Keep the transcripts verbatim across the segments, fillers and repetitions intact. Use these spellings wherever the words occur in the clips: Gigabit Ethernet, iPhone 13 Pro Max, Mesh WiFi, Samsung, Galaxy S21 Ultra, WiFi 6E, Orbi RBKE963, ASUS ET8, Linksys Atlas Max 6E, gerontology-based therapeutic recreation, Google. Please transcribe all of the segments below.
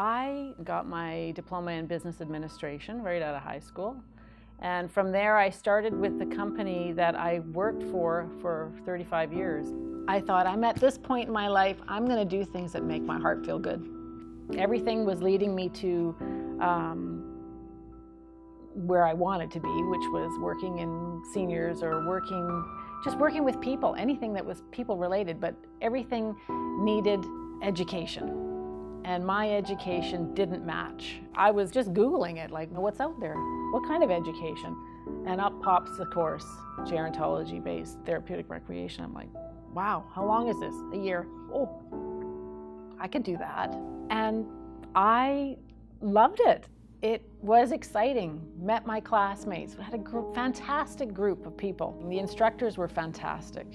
I got my diploma in business administration right out of high school. And from there, I started with the company that I worked for for thirty-five years. I thought, I'm at this point in my life, I'm going to do things that make my heart feel good. Everything was leading me to um, where I wanted to be, which was working in seniors or working, just working with people, anything that was people related, but everything needed education. And my education didn't match. I was just Googling it, like, what's out there? What kind of education? And up pops the course, gerontology-based therapeutic recreation. I'm like, wow, how long is this? A year. Oh, I could do that. And I loved it. It was exciting. Met my classmates. We had a group, fantastic group of people. The instructors were fantastic.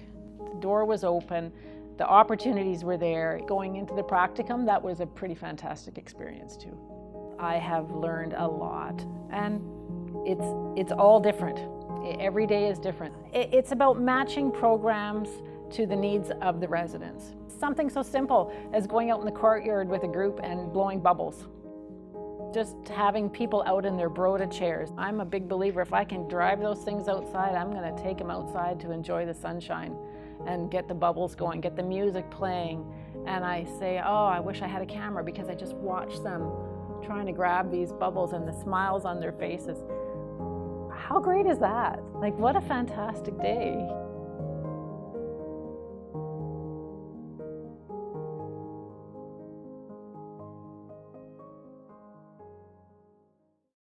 The door was open. The opportunities were there. Going into the practicum, that was a pretty fantastic experience too. I have learned a lot, and it's, it's all different. Every day is different. It's about matching programs to the needs of the residents. Something so simple as going out in the courtyard with a group and blowing bubbles. Just having people out in their Broda chairs. I'm a big believer, if I can drive those things outside, I'm going to take them outside to enjoy the sunshine and get the bubbles going, get the music playing. And I say, oh, I wish I had a camera, because I just watch them trying to grab these bubbles and the smiles on their faces. How great is that? Like, what a fantastic day.